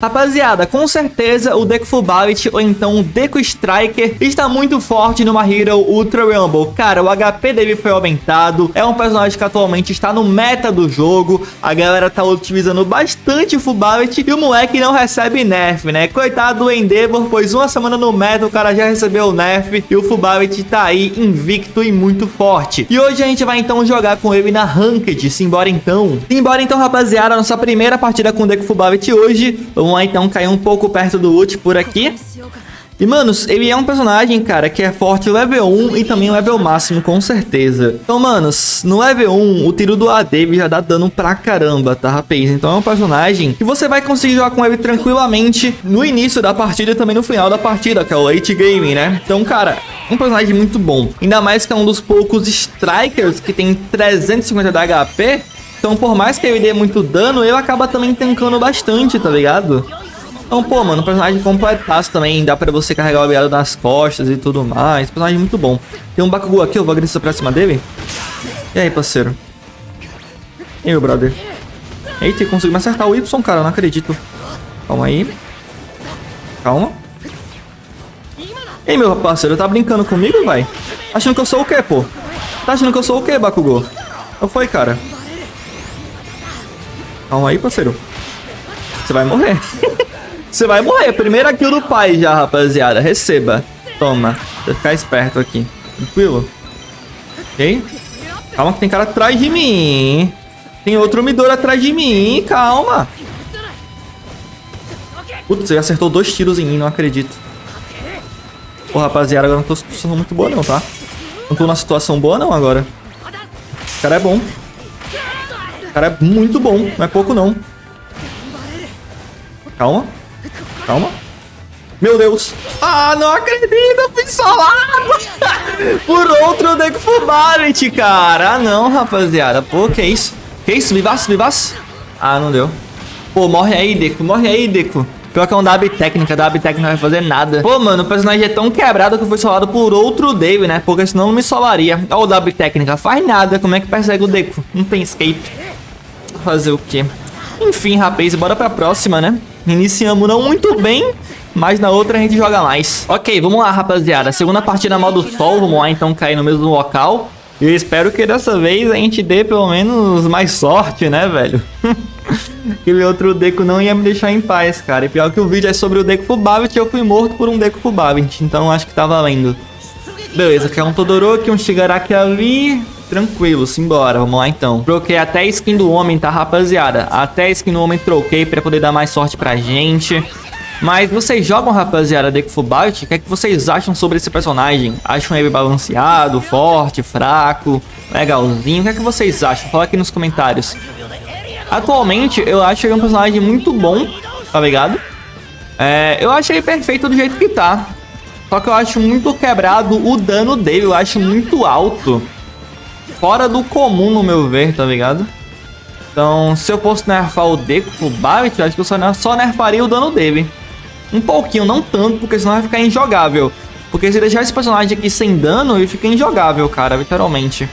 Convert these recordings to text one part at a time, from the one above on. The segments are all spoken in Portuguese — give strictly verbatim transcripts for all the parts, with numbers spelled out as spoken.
Rapaziada, com certeza o Deku Fubavit ou então o Deku Striker está muito forte no My Hero Ultra Rumble. Cara, o H P dele foi aumentado, é um personagem que atualmente está no meta do jogo, a galera tá utilizando bastante o Fubavit e o moleque não recebe nerf, né? Coitado do Endeavor, pois uma semana no meta o cara já recebeu o nerf e o Fubavit tá aí invicto e muito forte. E hoje a gente vai então jogar com ele na Ranked, simbora então. Simbora então, rapaziada, nossa primeira partida com o Deku Fubavit hoje. Vamos lá então, caiu um pouco perto do ult por aqui. E, manos, ele é um personagem, cara, que é forte level um e também level máximo, com certeza. Então, manos, no level um, o tiro do A D já dá dano pra caramba, tá, rapaz? Então é um personagem que você vai conseguir jogar com ele tranquilamente no início da partida e também no final da partida, que é o late game, né? Então, cara, um personagem muito bom. Ainda mais que é um dos poucos strikers que tem trezentos e cinquenta de H P. Então, por mais que ele dê muito dano, ele acaba também tankando bastante, tá ligado? Então, pô, mano, personagem completaço também. Dá pra você carregar o aliado nas costas e tudo mais. Personagem muito bom. Tem um Bakugou aqui, eu vou agressor pra cima dele. E aí, parceiro? E aí, meu brother? Eita, conseguiu me acertar o Y, cara, eu não acredito. Calma aí. Calma. Ei, meu parceiro, tá brincando comigo, vai? Achando que eu sou o quê, pô? Tá achando que eu sou o quê, Bakugou? Qual foi, cara? Calma aí, parceiro. Você vai morrer. Você vai morrer. Primeira kill do pai já, rapaziada. Receba. Toma. Vou ficar esperto aqui. Tranquilo. Ok? Calma que tem cara atrás de mim. Tem outro Midoriya atrás de mim. Calma. Putz, ele acertou dois tiros em mim. Não acredito. Pô, rapaziada, agora não tô numa situação muito boa não, tá? Não tô numa situação boa não agora. O cara é bom. O cara é muito bom. Não é pouco não. Calma. Calma. Meu Deus. Ah, não acredito. Eu fui solado por outro Deku Fubavit, cara. Ah, não, rapaziada. Pô, que isso? Que isso? Vivaço, vivaço. Ah, não deu. Pô, morre aí, Deku. Morre aí, Deku. Pior que é um Dabi técnica. Dabi técnica não vai fazer nada. Pô, mano, o personagem é tão quebrado que eu fui solado por outro Dabi, né? Porque senão não me solaria. Ó, o Dabi técnica. Faz nada. Como é que persegue o Deku? Não tem escape. Fazer o quê? Enfim, rapaz, bora pra próxima, né? Iniciamos não muito bem, mas na outra a gente joga mais. Ok, vamos lá, rapaziada. Segunda partida mal do sol, vamos lá então cair no mesmo local. E eu espero que dessa vez a gente dê pelo menos mais sorte, né, velho? Aquele outro Deku não ia me deixar em paz, cara. E pior que o vídeo é sobre o Deku Fubavit e eu fui morto por um Deku Fubavit, então acho que tá valendo. Beleza, que é um Todoroki, um Shigaraki ali... Tranquilo, simbora, vamos lá então. Troquei até a skin do homem, tá, rapaziada? Até a skin do homem troquei pra poder dar mais sorte pra gente. Mas vocês jogam, rapaziada, Deku Fubavit? O que é que vocês acham sobre esse personagem? Acham ele balanceado, forte, fraco, legalzinho? O que é que vocês acham? Fala aqui nos comentários. Atualmente, eu acho ele um personagem muito bom, tá ligado? É, eu acho ele perfeito do jeito que tá. Só que eu acho muito quebrado o dano dele, eu acho muito alto. Fora do comum, no meu ver, tá ligado? Então, se eu fosse nerfar o Deku Fubavit, eu acho que eu só, nerf, só nerfaria o dano dele. Um pouquinho, não tanto, porque senão vai ficar injogável. Porque se deixar esse personagem aqui sem dano, ele fica injogável, cara, literalmente.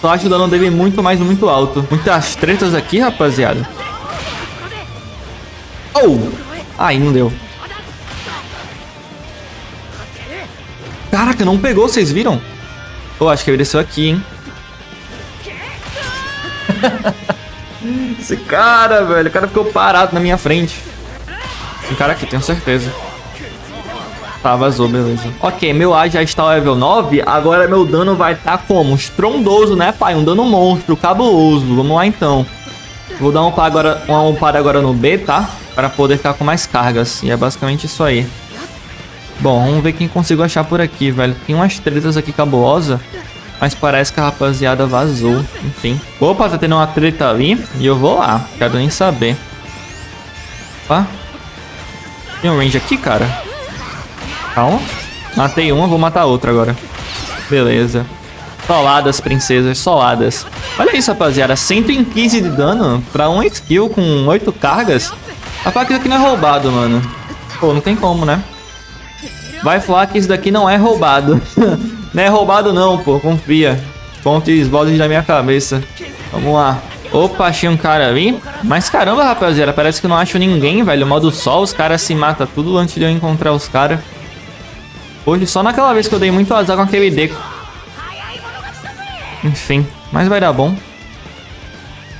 Só acho o dano dele muito, mas muito alto. Muitas tretas aqui, rapaziada. Oh! Aí, não deu. Caraca, não pegou, vocês viram? Eu acho que ele desceu aqui, hein? Esse cara, velho, o cara ficou parado na minha frente. Tem cara aqui, tenho certeza. Tá, vazou, beleza. Ok, meu A já está level nove. Agora meu dano vai estar tá como? Estrondoso, né, pai? Um dano monstro, cabuloso. Vamos lá, então. Vou dar um par agora, um par agora no B, tá? Pra poder ficar com mais cargas. E é basicamente isso aí. Bom, vamos ver quem consigo achar por aqui, velho. Tem umas tretas aqui cabulosas. Mas parece que a rapaziada vazou. Enfim. Opa, tá tendo uma treta ali. E eu vou lá. Quero nem saber. Opa. Tem um range aqui, cara. Calma. Matei uma, vou matar outra agora. Beleza. Soladas, princesas. Soladas. Olha isso, rapaziada. cento e quinze de dano pra um skill com oito cargas. Rapaz, isso aqui não é roubado, mano. Pô, não tem como, né? Vai falar que isso daqui não é roubado. Não é roubado não, pô. Confia. Pontes, vozes da minha cabeça. Vamos lá. Opa, achei um cara ali. Mas caramba, rapaziada, parece que eu não acho ninguém, velho. O modo sol, os caras se matam tudo antes de eu encontrar os caras. Hoje, só naquela vez que eu dei muito azar com aquele Deku. Enfim, mas vai dar bom.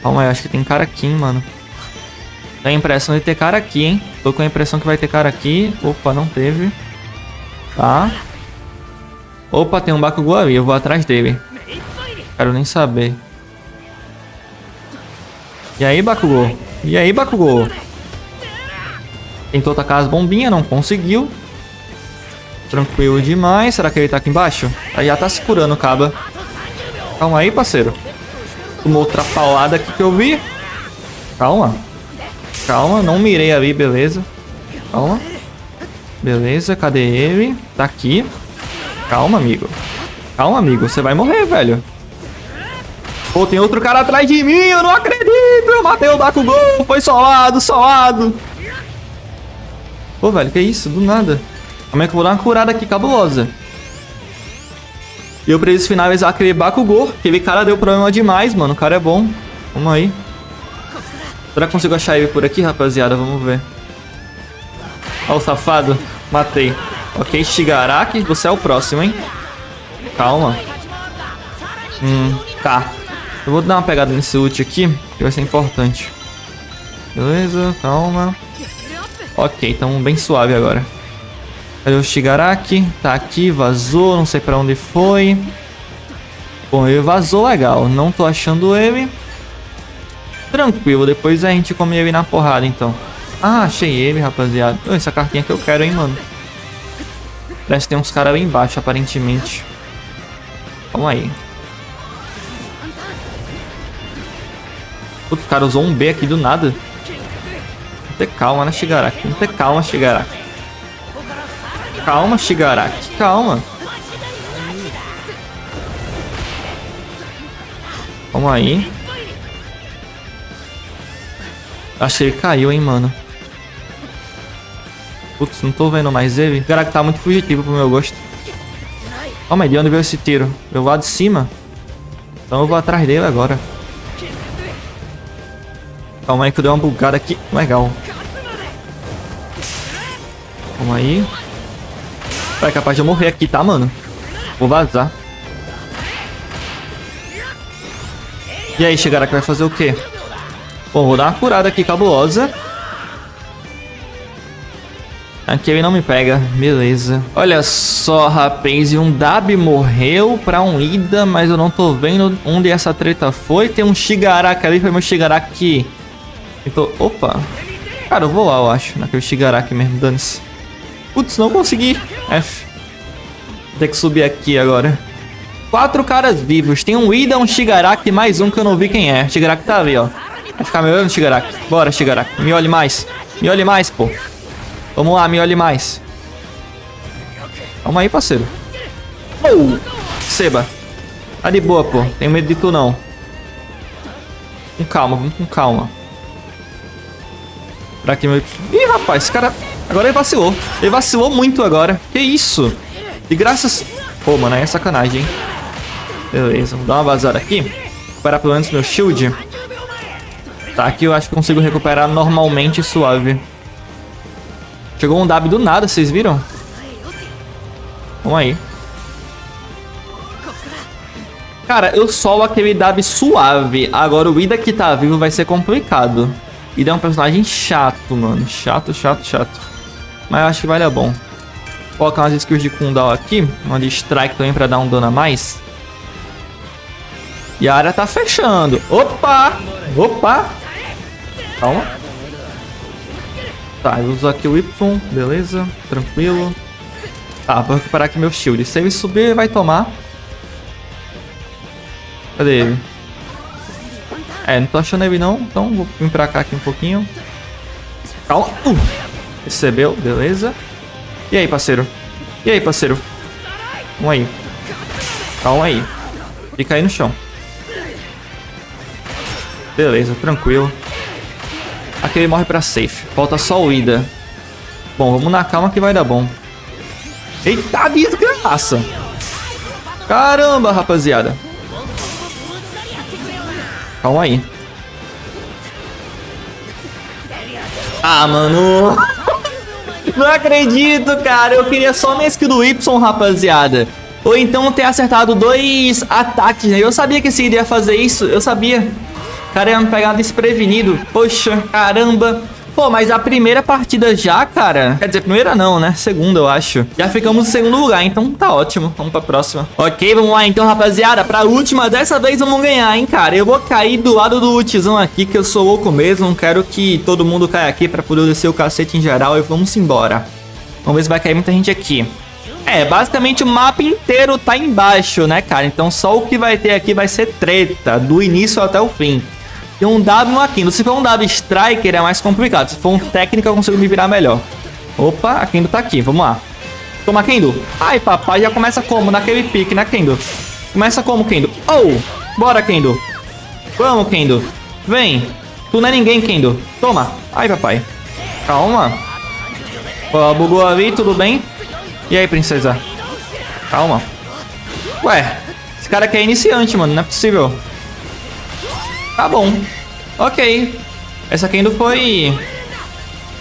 Calma aí, acho que tem cara aqui, hein, mano. Dá a impressão de ter cara aqui, hein. Tô com a impressão que vai ter cara aqui. Opa, não teve. Tá. Opa, tem um Bakugou ali, eu vou atrás dele. Quero nem saber. E aí, Bakugou? E aí, Bakugou? Tentou tacar as bombinhas, não conseguiu. Tranquilo demais. Será que ele tá aqui embaixo? Aí já tá se curando, caba. Calma aí, parceiro. Tomou outra paulada aqui que eu vi. Calma. Calma, não mirei ali, beleza. Calma. Beleza, cadê ele? Tá aqui. Calma, amigo. Calma, amigo. Você vai morrer, velho. Pô, tem outro cara atrás de mim. Eu não acredito. Eu matei o Bakugou. Foi solado, solado. Pô, velho, que isso? Do nada. Como é que eu vou dar uma curada aqui cabulosa? E eu preciso finalizar aquele Bakugou. Aquele cara deu problema demais, mano. O cara é bom. Vamos aí. Será que consigo achar ele por aqui, rapaziada? Vamos ver. Ó o safado. Matei. Ok, Shigaraki. Você é o próximo, hein? Calma. Hum, tá. Eu vou dar uma pegada nesse ult aqui, que vai ser importante. Beleza, calma. Ok, estamos bem suave agora. Cadê o Shigaraki? Tá aqui, vazou, não sei pra onde foi. Bom, ele vazou, legal. Não tô achando ele. Tranquilo, depois a gente come ele na porrada, então. Ah, achei ele, rapaziada. Oh, essa cartinha que eu quero, hein, mano. Parece que tem uns caras ali embaixo, aparentemente. Calma aí. Putz, o cara usou um B aqui do nada. Não ter calma, né, Shigaraki? Não ter calma, Shigaraki. Calma, Shigaraki. Calma. Calma aí. Acho que ele caiu, hein, mano. Putz, não tô vendo mais ele. O cara que tá muito fugitivo pro meu gosto. Calma aí, de onde veio esse tiro? Meu lado de cima. Então eu vou atrás dele agora. Calma aí que eu dei uma bugada aqui. Legal. Calma aí. Vai, capaz de eu morrer aqui, tá, mano? Vou vazar. E aí, Shigaraki vai fazer o quê? Bom, vou dar uma curada aqui, cabulosa. Aqui ele não me pega. Beleza. Olha só, rapaz. Um Dabi morreu pra um Ida, mas eu não tô vendo onde essa treta foi. Tem um Shigaraki ali. Foi meu Shigaraki. Então, opa. Cara, eu vou lá, eu acho. Naquele Shigaraki mesmo, dane-se. Putz, não consegui. F. Vou ter que subir aqui agora. Quatro caras vivos. Tem um Ida, um Shigaraki e mais um que eu não vi quem é. O Shigaraki tá ali, ó. Vai ficar me olhando, Shigaraki. Bora, Shigaraki. Me olhe mais. Me olhe mais, pô. Vamos lá, me olhe mais. Calma aí, parceiro. Oh, seba. Tá de boa, pô. Tenho medo de tu, não. Com calma, vamos com calma. Pra que meu... Ih, rapaz, esse cara... Agora ele vacilou. Ele vacilou muito agora. Que isso? De graças... Pô, mano, aí é sacanagem, hein? Beleza, vamos dar uma vazada aqui. Recuperar pelo menos meu shield. Tá, aqui eu acho que consigo recuperar normalmente suave. Chegou um W do nada, vocês viram? Vamos aí. Cara, eu solo aquele W suave. Agora o Ida que tá vivo vai ser complicado. Ida é um personagem chato, mano. Chato, chato, chato. Mas eu acho que vai dar bom. Vou colocar umas skills de cooldown aqui. Uma de strike também pra dar um dano a mais. E a área tá fechando. Opa! Opa! Calma. Tá, eu uso aqui o Y, beleza, tranquilo. Tá, vou recuperar aqui meu shield. Se ele subir, ele vai tomar. Cadê ele? É, não tô achando ele não, então vou vir pra cá aqui um pouquinho. Calma. Uh, recebeu, beleza. E aí, parceiro? E aí, parceiro? Vamos aí. Calma aí. Fica aí no chão. Beleza, tranquilo. Aqui ele morre pra safe. Falta só o Ida. Bom, vamos na calma que vai dar bom. Eita, desgraça. Caramba, rapaziada. Calma aí. Ah, mano. Não acredito, cara. Eu queria só minha skill do Y, rapaziada. Ou então ter acertado dois ataques, né? Eu sabia que esse iria fazer isso. Eu sabia. Cara, ia me pegar desprevenido. Poxa, caramba. Pô, mas a primeira partida já, cara... Quer dizer, primeira não, né? Segunda, eu acho. Já ficamos no segundo lugar, então tá ótimo. Vamos pra próxima. Ok, vamos lá então, rapaziada. Pra última, dessa vez vamos ganhar, hein, cara. Eu vou cair do lado do Ultizão aqui, que eu sou louco mesmo. Quero que todo mundo caia aqui pra poder descer o cacete em geral. E vamos embora. Vamos ver se vai cair muita gente aqui. É, basicamente o mapa inteiro tá embaixo, né, cara? Então só o que vai ter aqui vai ser treta, do início até o fim. E um W aqui. Se for um W Striker é mais complicado. Se for um técnico eu consigo me virar melhor. Opa, a Kendo tá aqui. Vamos lá. Toma, Kendo. Ai, papai. Já começa como? Naquele pique, né, Kendo? Começa como, Kendo? Oh! Bora, Kendo. Vamos, Kendo. Vem. Tu não é ninguém, Kendo. Toma. Ai, papai. Calma. Ó, bugou ali. Tudo bem? E aí, princesa? Calma. Ué. Esse cara aqui é iniciante, mano. Não é possível. Tá bom. Ok. Essa aqui ainda foi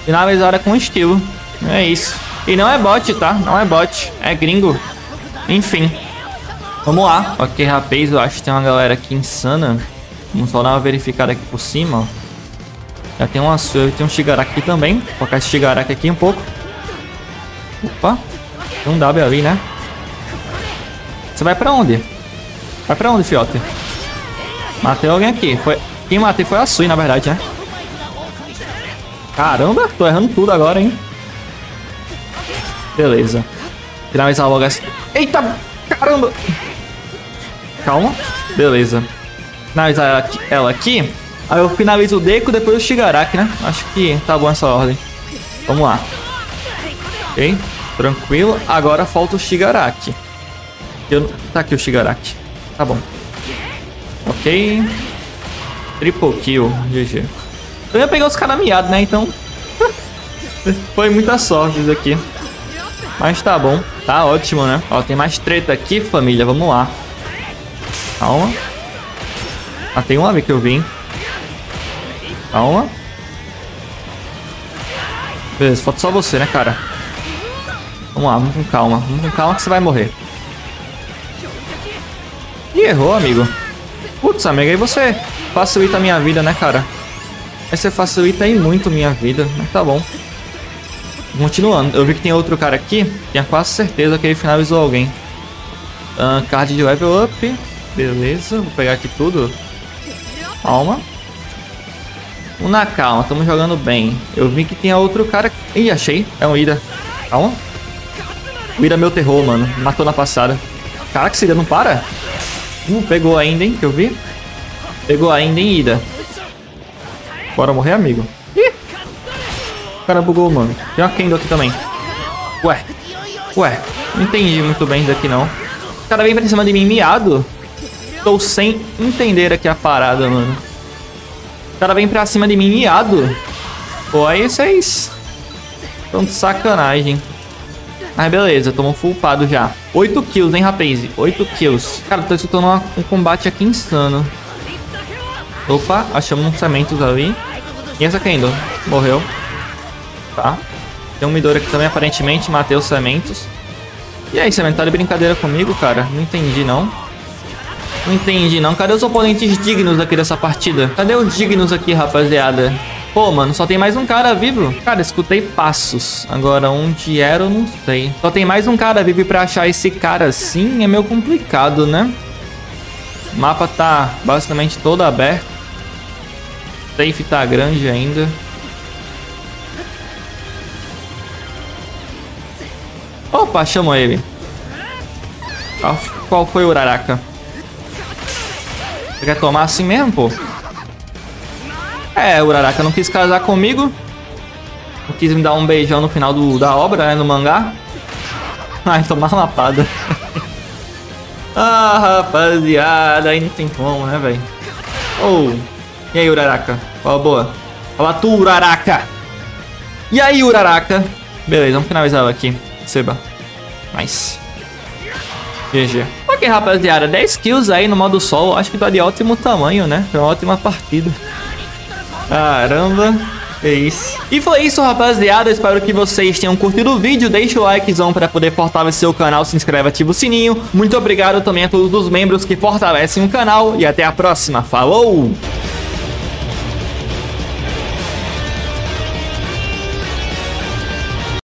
finalizada com estilo. É isso. E não é bot, tá? Não é bot. É gringo. Enfim. Vamos lá. Ok, rapaz. Eu acho que tem uma galera aqui insana. Vamos só dar uma verificada aqui por cima. Já tem um açúcar. Tem um Shigaraki aqui também. Vou colocar esse Shigaraki aqui um pouco. Opa. Tem um W ali, né? Você vai pra onde? Vai pra onde, fiote? Matei alguém aqui. Foi... Quem matei foi a Sui, na verdade, né? Caramba, tô errando tudo agora, hein? Beleza. Finalizar logo essa. Eita, caramba! Calma. Beleza. Finalizar ela aqui. Aí eu finalizo o Deku, depois o Shigaraki, né? Acho que tá bom essa ordem. Vamos lá. Ok, tranquilo. Agora falta o Shigaraki. Eu... Tá aqui o Shigaraki. Tá bom. Ok. Triple kill. G G. Eu ia pegar os caras miados, né? Então. Foi muita sorte isso aqui. Mas tá bom. Tá ótimo, né? Ó, tem mais treta aqui, família. Vamos lá. Calma. Ah, tem um ave que eu vi, hein? Calma. Beleza, falta só você, né, cara? Vamos lá, vamos com calma. Vamos com calma que você vai morrer. Ih, errou, amigo. Putz, amiga, aí você facilita a minha vida, né, cara? Aí você facilita aí muito minha vida, mas tá bom. Continuando, eu vi que tem outro cara aqui. Tinha quase certeza que ele finalizou alguém. Uh, card de level up. Beleza, vou pegar aqui tudo. Calma. Um na calma, estamos jogando bem. Eu vi que tinha outro cara... Ih, achei. É um Ida. Calma. O Ida é meu terror, mano. Matou na passada. Caraca, esse Ida não para? Uh, pegou ainda, hein, que eu vi. Pegou ainda, hein, Ida. Bora morrer, amigo. Ih! O cara bugou, mano. Tem uma Kendo aqui também. Ué. Ué. Não entendi muito bem isso aqui, não. O cara vem pra cima de mim, miado. Tô sem entender aqui a parada, mano. O cara vem pra cima de mim, miado. Pô, aí vocês... Tão de sacanagem. Mas beleza, tomou full pado já. oito kills, hein, rapaz? oito kills. Cara, tô escutando uma, um combate aqui insano. Opa, achamos uns cementos ali. E essa Kendo? Morreu. Tá. Tem um Midoriya aqui também, aparentemente. Matei os cementos. E aí, cemento, tá de brincadeira comigo, cara? Não entendi, não. Não entendi, não. Cadê os oponentes dignos aqui dessa partida? Cadê os dignos aqui, rapaziada? Pô, mano, só tem mais um cara vivo. Cara, escutei passos. Agora, onde era, eu não sei. Só tem mais um cara vivo e pra achar esse cara assim é meio complicado, né? O mapa tá basicamente todo aberto. O safe tá grande ainda. Opa, chamou ele. Qual foi o Uraraka? Você quer tomar assim mesmo, pô? É, o Uraraka não quis casar comigo. Não quis me dar um beijão no final do, da obra, né? No mangá. Ai, tomar uma lapada. Ah, rapaziada. Aí não tem como, né, velho? Oh. E aí, Uraraka? Fala boa. Fala tu, Uraraka. E aí, Uraraka? Beleza, vamos finalizar ela aqui. Seba. Nice. G G. Ok, rapaziada. dez kills aí no modo solo. Acho que tá de ótimo tamanho, né? Foi uma ótima partida. Caramba, fez. E foi isso, rapaziada. Espero que vocês tenham curtido o vídeo. Deixa o likezão pra poder fortalecer o canal. Se inscreve, ativa o sininho. Muito obrigado também a todos os membros que fortalecem o canal. E até a próxima. Falou!